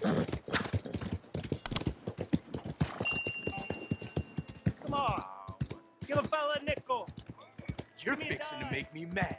Come on. Give a fella a nickel. You're fixing to make me mad.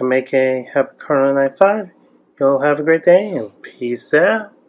I make a happy Karl095. Y'all have a great day and peace out.